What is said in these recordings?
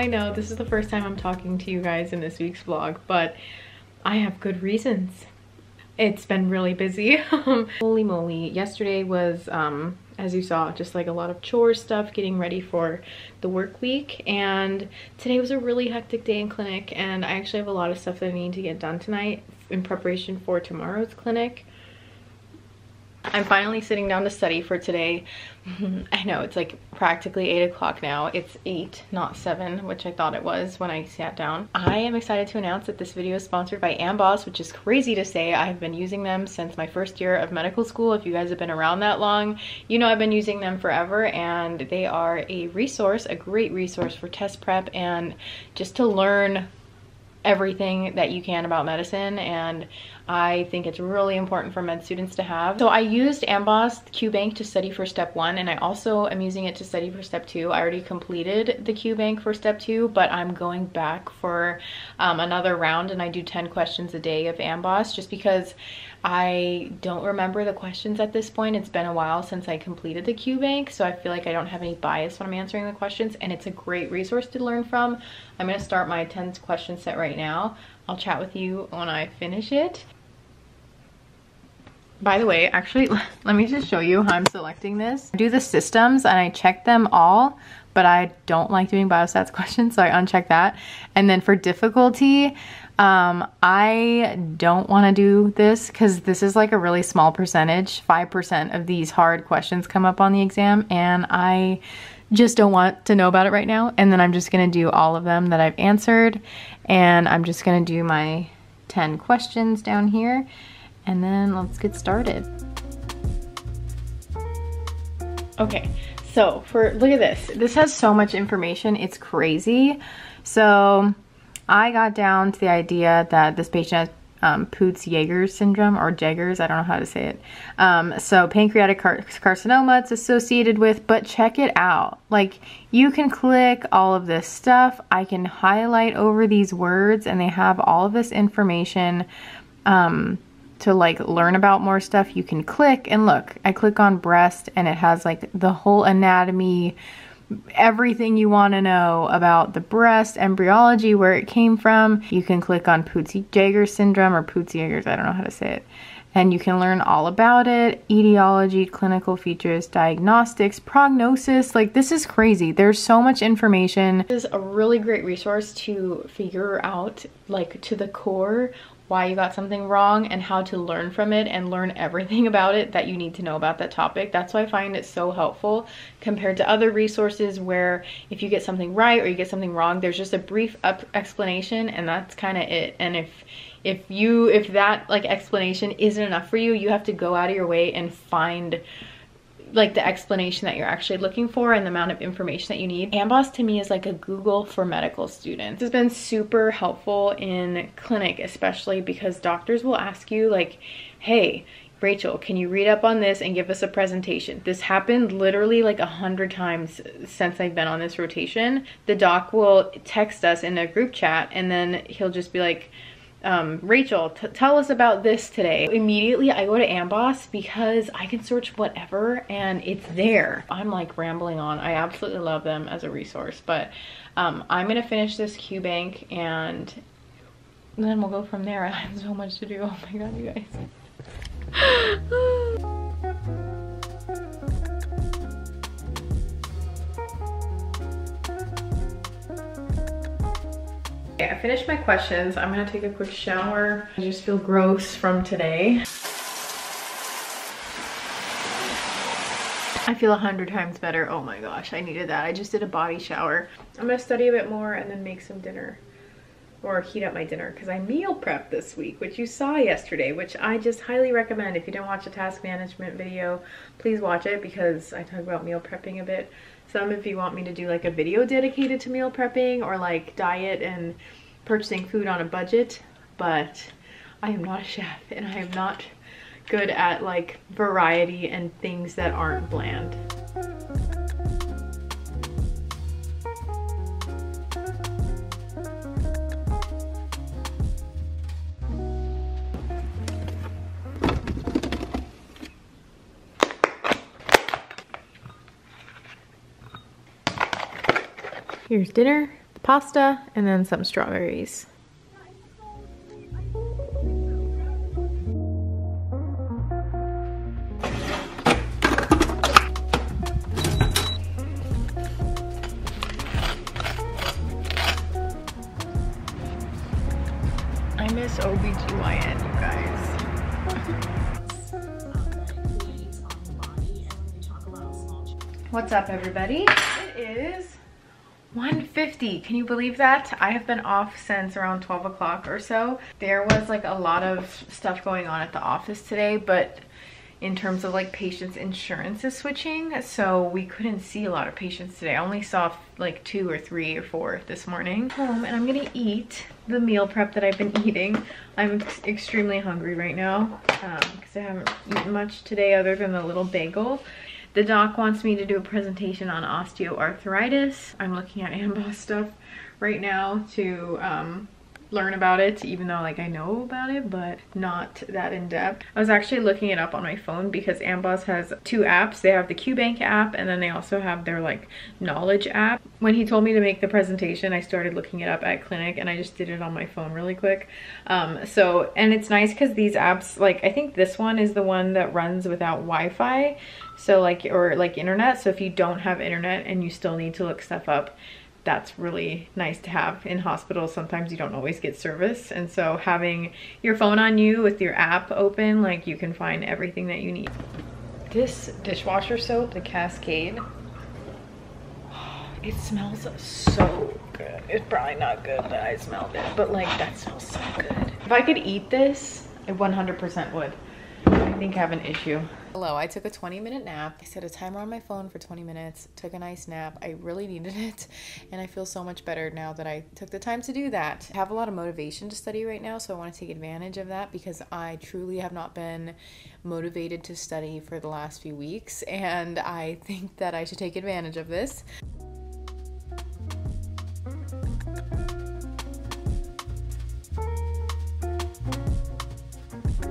I know this is the first time I'm talking to you guys in this week's vlog, but I have good reasons. It's been really busy. Holy moly, yesterday was, as you saw, just like a lot of chore stuff, getting ready for the work week, and today was a really hectic day in clinic, and I actually have a lot of stuff that I need to get done tonight in preparation for tomorrow's clinic. I'm finally sitting down to study for today. I know it's like practically 8 o'clock now. It's 8, not 7, which I thought it was when I sat down. I am excited to announce that this video is sponsored by Amboss, which is crazy to say. I've been using them since my first year of medical school. If you guys have been around that long, you know I've been using them forever, and they are a resource, a great resource for test prep and just to learn everything that you can about medicine, and I think it's really important for med students to have. So I used Amboss QBank to study for step 1, and I also am using it to study for step 2. I already completed the QBank for step 2, but I'm going back for another round, and I do 10 questions a day of Amboss just because I don't remember the questions at this point. It's been a while since I completed the QBank, so I feel like I don't have any bias when I'm answering the questions, and it's a great resource to learn from. I'm going to start my 10 question set right now. I'll chat with you when I finish it. By the way, actually, let me just show you how I'm selecting this. I do the systems and I check them all, but I don't like doing biostats questions, so I uncheck that. And then for difficulty, I don't want to do this because this is like a really small percentage. 5% of these hard questions come up on the exam, and I just don't want to know about it right now. And then I'm just going to do all of them that I've answered, and I'm just going to do my 10 questions down here, and then let's get started. Okay, so look at this. This has so much information, it's crazy. So I got down to the idea that this patient has Peutz-Jeghers syndrome, or Jeghers, I don't know how to say it. So pancreatic carcinoma it's associated with, but check it out. Like, you can click all of this stuff. I can highlight over these words, and they have all of this information to like learn about more stuff. You can click, and look, I click on breast, and it has like the whole anatomy, everything you want to know about the breast, embryology, where it came from. You can click on Peutz-Jeghers syndrome, or Peutz-Jeghers, I don't know how to say it, and you can learn all about it, etiology, clinical features, diagnostics, prognosis. Like, this is crazy. There's so much information. This is a really great resource to figure out, like, to the core why you got something wrong and how to learn from it and learn everything about it that you need to know about that topic. That's why I find it so helpful compared to other resources where if you get something right or you get something wrong, there's just a brief explanation, and that's kind of it. And if that like explanation isn't enough for you, you have to go out of your way and find like the explanation that you're actually looking for and the amount of information that you need. Amboss to me is like a Google for medical students. It's been super helpful in clinic, especially because doctors will ask you like, hey, Rachel, can you read up on this and give us a presentation? This happened literally like 100 times since I've been on this rotation. The doc will text us in a group chat, and then he'll just be like, Rachel, tell us about this today. Immediately I go to Amboss because I can search whatever and it's there. I'm like rambling on. I absolutely love them as a resource, but I'm gonna finish this QBank and then we'll go from there. I have so much to do. Oh my god, you guys. I finished my questions. I'm gonna take a quick shower. I just feel gross from today. I feel 100 times better. Oh my gosh, I needed that. I just did a body shower. I'm gonna study a bit more and then make some dinner, or heat up my dinner, because I meal prepped this week, which you saw yesterday, which I just highly recommend. If you don't watch the task management video, please watch it because I talk about meal prepping a bit. Some if you want me to do like a video dedicated to meal prepping or like diet and purchasing food on a budget, but I am not a chef and I am not good at like variety and things that aren't bland. Here's dinner, the pasta and then some strawberries. I miss OBGYN, you guys. What's up, everybody? It is 1:50. Can you believe that? I have been off since around 12 o'clock or so. There was like a lot of stuff going on at the office today, but in terms of like patients' insurance is switching, so we couldn't see a lot of patients today. I only saw like 2 or 3 or 4 this morning. Home, and I'm gonna eat the meal prep that I've been eating. I'm extremely hungry right now because I haven't eaten much today other than the little bagel. The doc wants me to do a presentation on osteoarthritis. I'm looking at Amboss stuff right now to learn about it, even though like I know about it, but not that in depth. I was actually looking it up on my phone because Amboss has 2 apps. They have the QBank app and then they also have their like knowledge app. When he told me to make the presentation, I started looking it up at clinic and I just did it on my phone really quick. And it's nice because these apps, like I think this one is the one that runs without Wi-Fi, so like, or like internet. So if you don't have internet and you still need to look stuff up, that's really nice to have. In hospitals, sometimes you don't always get service, and so having your phone on you with your app open, like you can find everything that you need. This dishwasher soap, the Cascade, it smells so good. It's probably not good that I smelled it, but like that smells so good. If I could eat this, I 100% would. I think I have an issue. Hello, I took a 20-minute nap. I set a timer on my phone for 20 minutes, took a nice nap. I really needed it, and I feel so much better now that I took the time to do that. I have a lot of motivation to study right now, so I want to take advantage of that because I truly have not been motivated to study for the last few weeks, and I think that I should take advantage of this.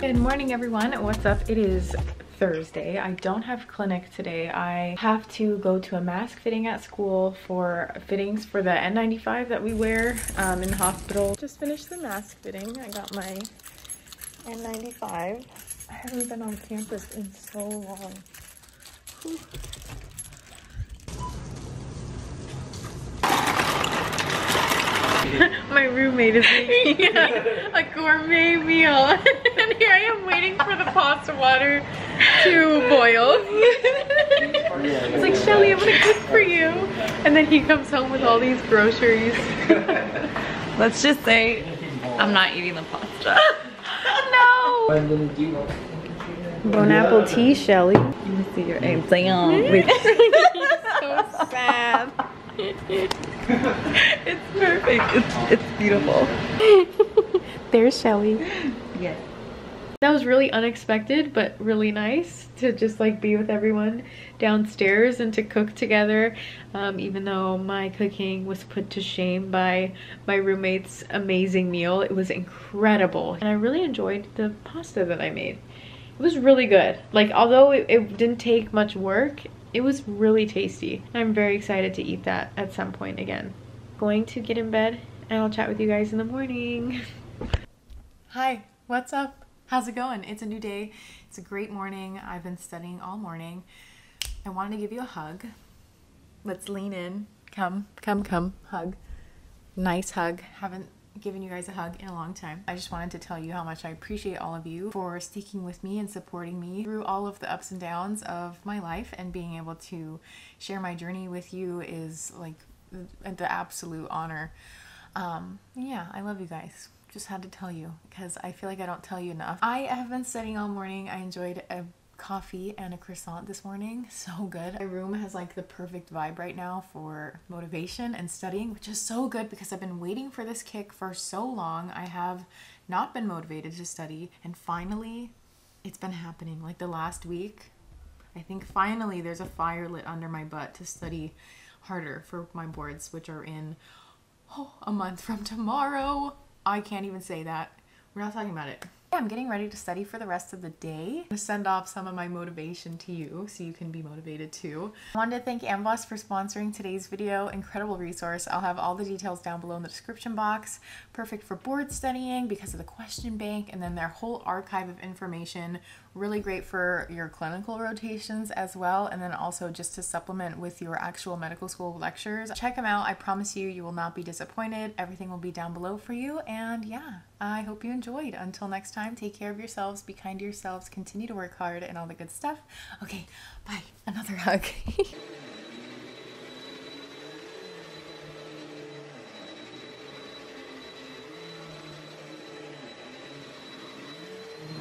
Good morning, everyone. What's up? It is Thursday. I don't have clinic today. I have to go to a mask fitting at school for fittings for the N95 that we wear in the hospital. Just finished the mask fitting. I got my N95. I haven't been on campus in so long. Whew. My roommate is making a gourmet meal, and here I am waiting for the pasta water to boil. It's like, Shelly, I'm gonna cook for you, and then he comes home with all these groceries. Let's just say I'm not eating the pasta. No. Bon appetit, Shelly. Let me see your eggs. So sad. It's perfect. It's beautiful. There's Shelly. Yeah. That was really unexpected, but really nice to just like be with everyone downstairs and to cook together. Even though my cooking was put to shame by my roommate's amazing meal, it was incredible. And I really enjoyed the pasta that I made. It was really good. Like, although it didn't take much work, it was really tasty. I'm very excited to eat that at some point again. Going to get in bed and I'll chat with you guys in the morning. Hi, what's up? How's it going? It's a new day. It's a great morning. I've been studying all morning. I wanted to give you a hug. Let's lean in. Come, hug. Nice hug. Haven't given you guys a hug in a long time. I just wanted to tell you how much I appreciate all of you for sticking with me and supporting me through all of the ups and downs of my life, and being able to share my journey with you is like the absolute honor. Yeah, I love you guys. Just had to tell you because I feel like I don't tell you enough. I have been studying all morning. I enjoyed a coffee and a croissant this morning. So good. My room has like the perfect vibe right now for motivation and studying, which is so good because I've been waiting for this kick for so long. I have not been motivated to study, and finally it's been happening. Like the last week, I think finally there's a fire lit under my butt to study harder for my boards, which are in a month from tomorrow. I can't even say that. We're not talking about it. I'm getting ready to study for the rest of the day. I'm gonna send off some of my motivation to you so you can be motivated too. I wanted to thank Amboss for sponsoring today's video. Incredible resource. I'll have all the details down below in the description box. Perfect for board studying because of the question bank and then their whole archive of information. Really great for your clinical rotations as well, and then also just to supplement with your actual medical school lectures. Check them out. I promise you, you will not be disappointed. Everything will be down below for you, and yeah, I hope you enjoyed. Until next time, take care of yourselves, be kind to yourselves, continue to work hard, and all the good stuff. Okay, bye. Another hug.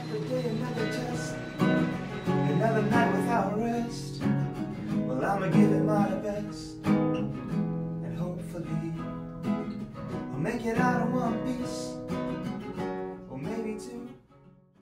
Another day, another test, another night without rest. Well, I'ma give it my best, and hopefully I'll make it out in one piece.